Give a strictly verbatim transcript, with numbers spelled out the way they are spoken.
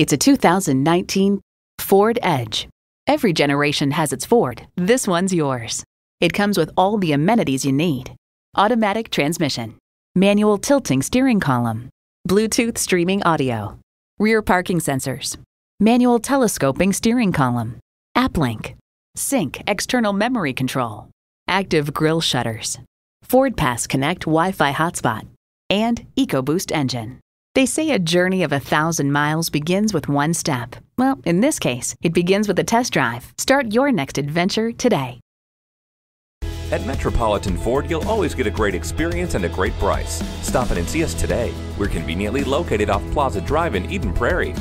It's a two thousand nineteen Ford Edge. Every generation has its Ford. This one's yours. It comes with all the amenities you need. Automatic transmission, manual tilting steering column, Bluetooth streaming audio, rear parking sensors, manual telescoping steering column, AppLink, Sync external memory control, active grille shutters, FordPass Connect Wi-Fi hotspot, and EcoBoost engine. They say a journey of a thousand miles begins with one step. Well, in this case, it begins with a test drive. Start your next adventure today. At Metropolitan Ford, you'll always get a great experience and a great price. Stop in and see us today. We're conveniently located off Plaza Drive in Eden Prairie.